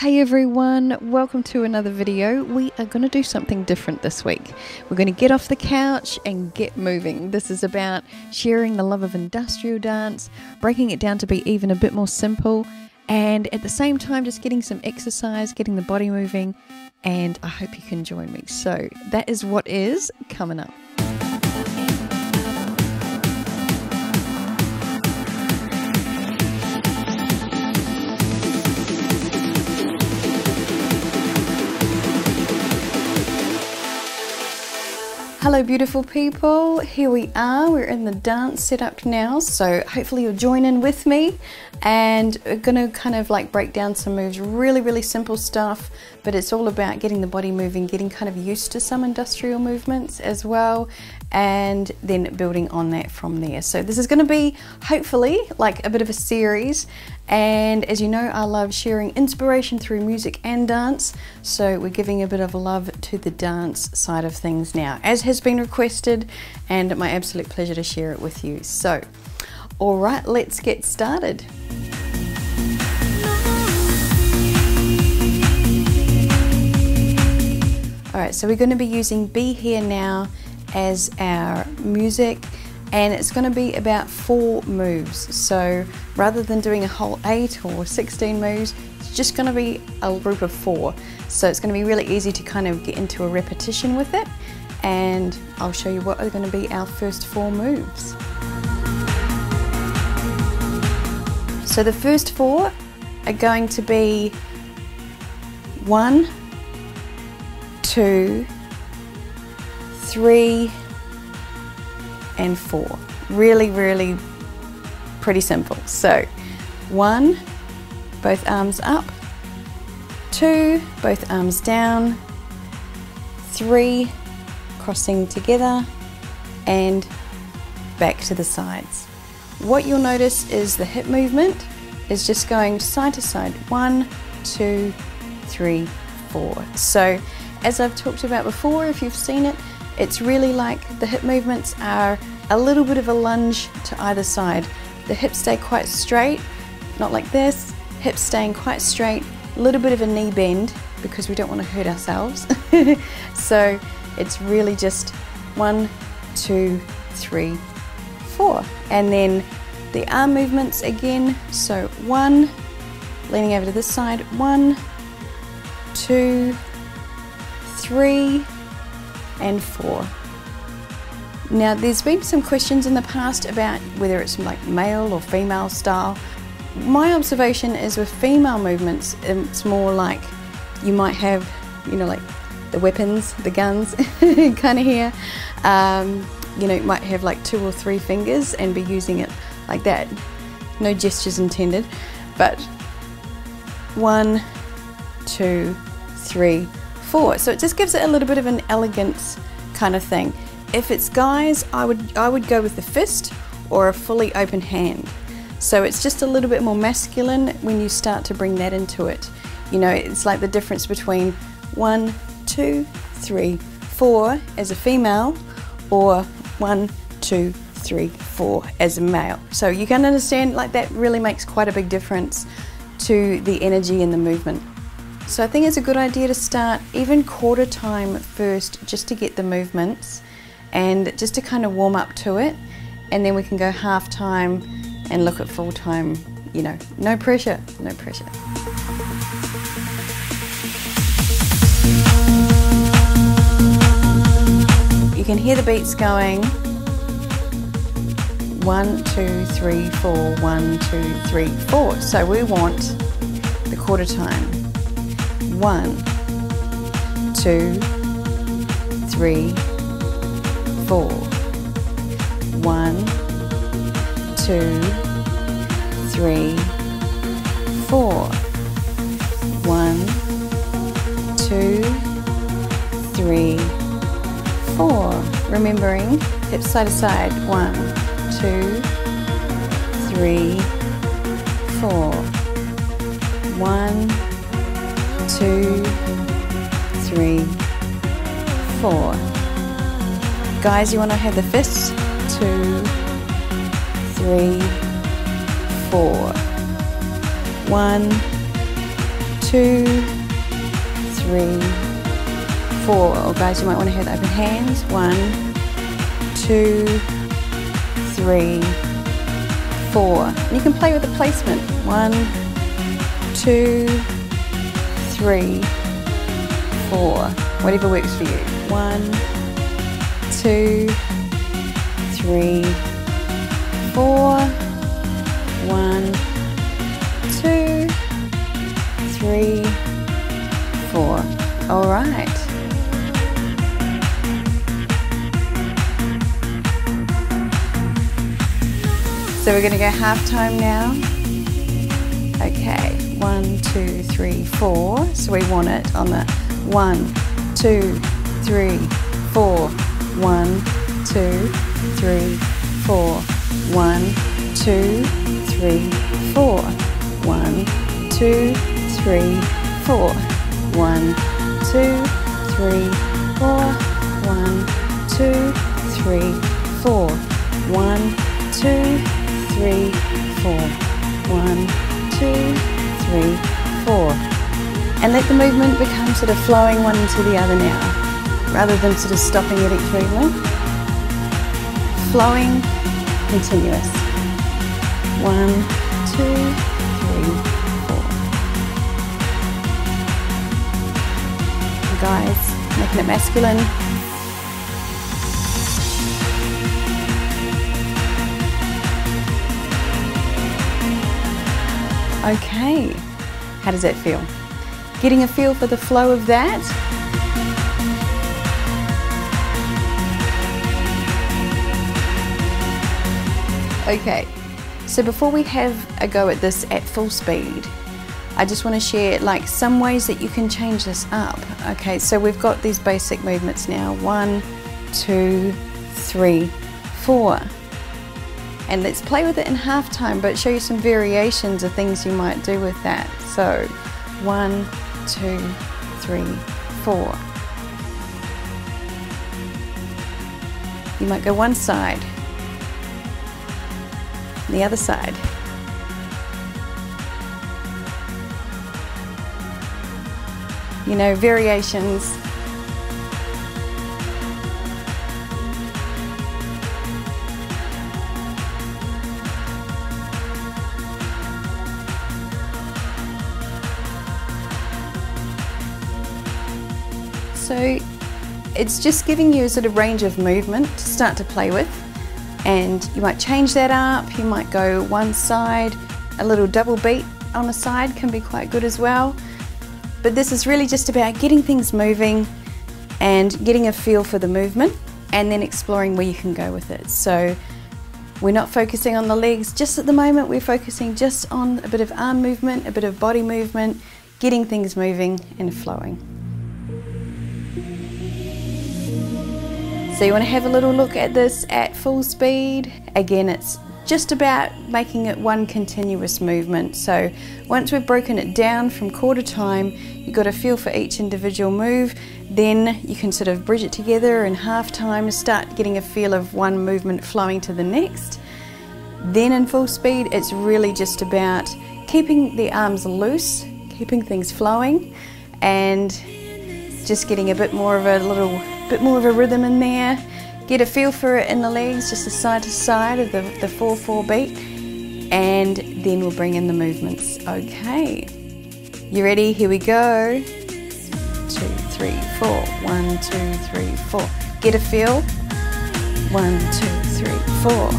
Hey everyone, welcome to another video. We are going to do something different this week. We're going to get off the couch and get moving. This is about sharing the love of industrial dance, breaking it down to be even a bit more simple, and at the same time just getting some exercise, getting the body moving, and I hope you can join me. So that is what is coming up. Hello beautiful people, here we are, we're in the dance setup now, so hopefully you'll join in with me, and we're gonna kind of like break down some moves, really simple stuff, but it's all about getting the body moving, getting kind of used to some industrial movements as well, and then building on that from there. So this is gonna be hopefully like a bit of a series, and as you know, I love sharing inspiration through music and dance, so we're giving a bit of love to the dance side of things now, as has been requested, and my absolute pleasure to share it with you. So, all right, let's get started. All right, so we're going to be using Be Here Now as our music, and it's going to be about 4 moves. So rather than doing a whole 8 or 16 moves, it's just going to be a group of 4. So it's going to be really easy to kind of get into a repetition with it, and I'll show you what are going to be our first 4 moves. So the first 4 are going to be 1, 2, 3, and 4. Really pretty simple. So 1, both arms up, 2, both arms down, 3, crossing together, and back to the sides. What you'll notice is the hip movement is just going side to side, 1, 2, 3, 4. So as I've talked about before, if you've seen it, it's really like the hip movements are a little bit of a lunge to either side. The hips stay quite straight, not like this, hips staying quite straight, a little bit of a knee bend because we don't want to hurt ourselves. So it's really just 1, 2, 3, 4. And then the arm movements again, so 1, leaning over to this side, 1, 2, 3, and 4. Now there's been some questions in the past about whether it's like male or female style. My observation is with female movements, it's more like you might have, you know, like the weapons, the guns kind of here. You know, you might have like 2 or 3 fingers and be using it like that. No gestures intended, but 1, 2, 3, 4. So it just gives it a little bit of an elegance kind of thing. If it's guys, I would go with the fist or a fully open hand. So it's just a little bit more masculine when you start to bring that into it. You know, it's like the difference between 1, 2, 3, 4 as a female, or 1, 2, 3, 4 as a male. So you can understand like that really makes quite a big difference to the energy and the movement. So I think it's a good idea to start even quarter time first, just to get the movements and just to kind of warm up to it, and then we can go half time and look at full time, you know, no pressure, no pressure. You can hear the beats going 1, 2, 3, 4, 1, 2, 3, 4. So we want the quarter time. 1, 2, 3, 4. 1, 2, 3, 4. 1, 2, 3, 4. Remembering hips side to side. 1, 2, 3, 4. 1, 2, 3, 4. Guys, you want to have the fists. 2, 3, 4. 1, 2, 3, 4. Oh guys, you might want to hear the open hands. 1, 2, 3, 4. And you can play with the placement. 1, 2, 3, 4. Whatever works for you. 1, 2, 3, 4. 1, 2, 3, 4. All right. So we're going to go half time now. Okay, 1, 2, 3, 4. So we want it on the 1, 2, 3, 4. 1, 2, 3, 4. 1, 2, 3, 4. 1, 2, 3, 4. 1, 2, 3, 4. 1, 2, 3, 4. 1, 2, 3, 4. 1, 2, 3, 4. And let the movement become sort of flowing one into the other now, rather than sort of stopping at each movement. Flowing, continuous. 1, 2, 3, 4. And guys, making it masculine. Okay, how does that feel? Getting a feel for the flow of that? Okay, so before we have a go at this at full speed, I just want to share like some ways that you can change this up. Okay, so we've got these basic movements now. 1, 2, 3, 4. And let's play with it in half time, but show you some variations of things you might do with that. So 1, 2, 3, 4. You might go one side, the other side. You know, variations. So it's just giving you a sort of range of movement to start to play with, and you might change that up. You might go one side, a little double beat on a side can be quite good as well. But this is really just about getting things moving and getting a feel for the movement and then exploring where you can go with it. So we're not focusing on the legs just at the moment, we're focusing just on a bit of arm movement, a bit of body movement, getting things moving and flowing. So you want to have a little look at this at full speed. Again, it's just about making it one continuous movement. So once we've broken it down from quarter time, you've got a feel for each individual move, then you can sort of bridge it together in half time, start getting a feel of one movement flowing to the next. Then in full speed, it's really just about keeping the arms loose, keeping things flowing, and just getting a bit more of a rhythm in there. Get a feel for it in the legs, just the side to side of the 4-4 beat, and then we'll bring in the movements. Okay, you ready? Here we go. 2, 3, 4. 1, 2, 3, 4. Get a feel. 1, 2, 3, 4.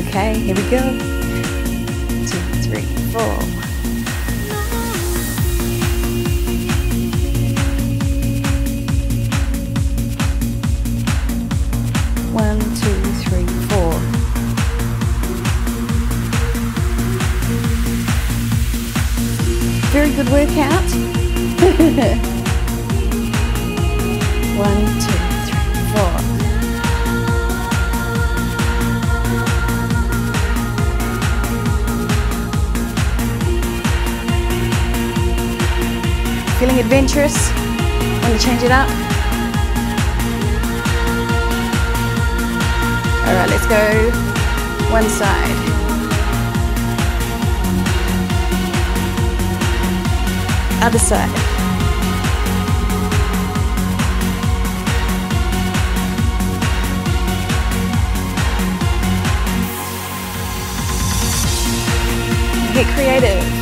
Okay, here we go. 2, 3, 4. Very good workout. 1, 2, 3, 4. Feeling adventurous? Want to change it up? All right, let's go one side. other side. Get creative.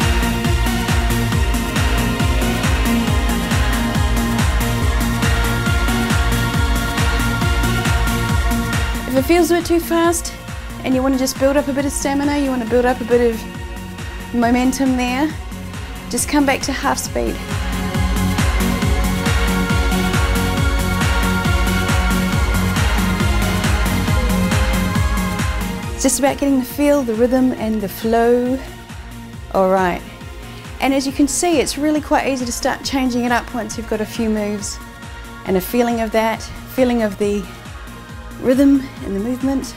If it feels a bit too fast and you want to just build up a bit of stamina, you want to build up a bit of momentum there, just come back to half speed. It's just about getting the feel, the rhythm and the flow. Alright, and as you can see, it's really quite easy to start changing it up once you've got a few moves and a feeling of that, feeling of the rhythm and the movement.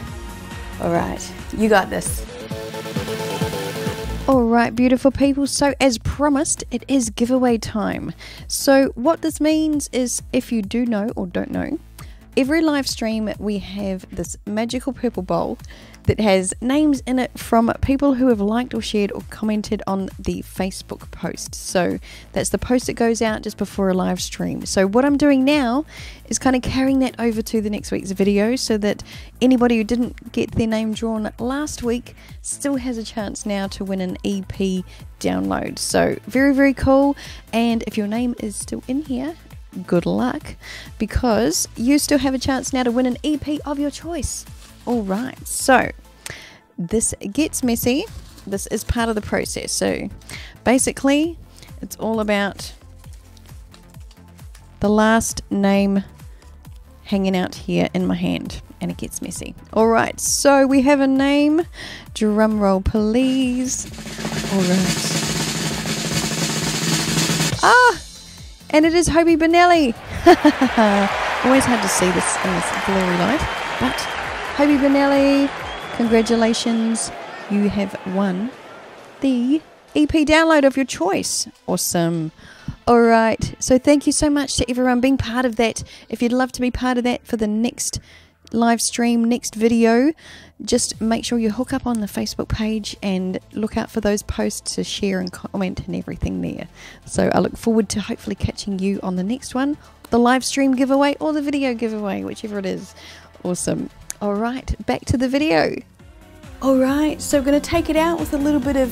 Alright, you got this. Alright, beautiful people, so as promised, it is giveaway time. So what this means is, if you do know or don't know, every live stream we have this magical purple bowl that has names in it from people who have liked or shared or commented on the Facebook post. So that's the post that goes out just before a live stream. So what I'm doing now is kind of carrying that over to the next week's video so that anybody who didn't get their name drawn last week still has a chance now to win an EP download. So very, very cool. And if your name is still in here, good luck, because you still have a chance now to win an EP of your choice. All right, so this gets messy. This is part of the process. So basically, it's all about the last name hanging out here in my hand, and it gets messy. All right, so we have a name. Drum roll, please. All right. Ah! And it is Hoby Bonelli. Always hard to see this in this blurry light. But Hoby Bonelli, congratulations. You have won the EP download of your choice. Awesome. All right. So thank you so much to everyone being part of that. If you'd love to be part of that for the next live stream, next video, just make sure you hook up on the Facebook page and look out for those posts to share and comment and everything there. So I look forward to hopefully catching you on the next one, the live stream giveaway or the video giveaway, whichever it is. Awesome. All right, back to the video. All right, so we're going to take it out with a little bit of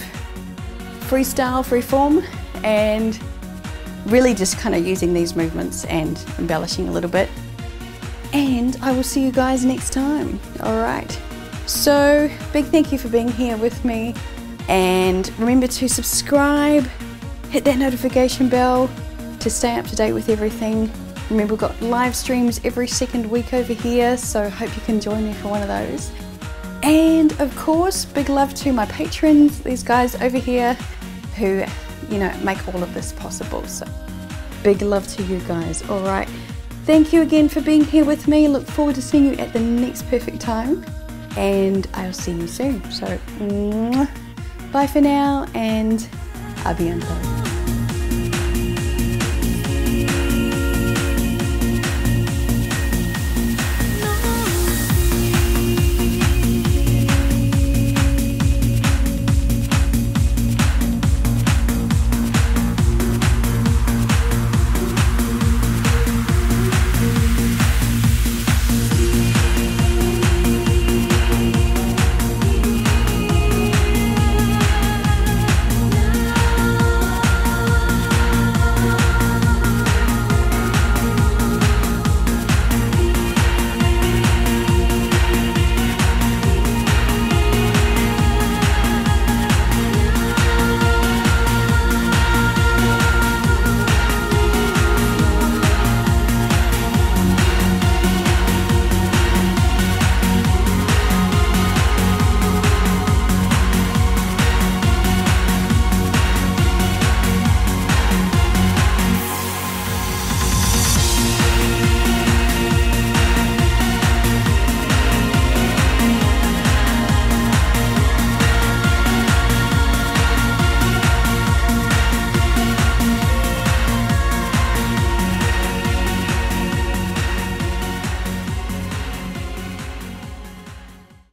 freestyle, freeform, and really just kind of using these movements and embellishing a little bit. And I will see you guys next time. All right, so big thank you for being here with me, and remember to subscribe, hit that notification bell to stay up to date with everything. Remember, we've got live streams every second week over here, so hope you can join me for one of those. And of course, big love to my patrons, these guys over here who, you know, make all of this possible. So big love to you guys. All right. Thank you again for being here with me. Look forward to seeing you at the next perfect time, and I'll see you soon. So, bye for now, and abiento.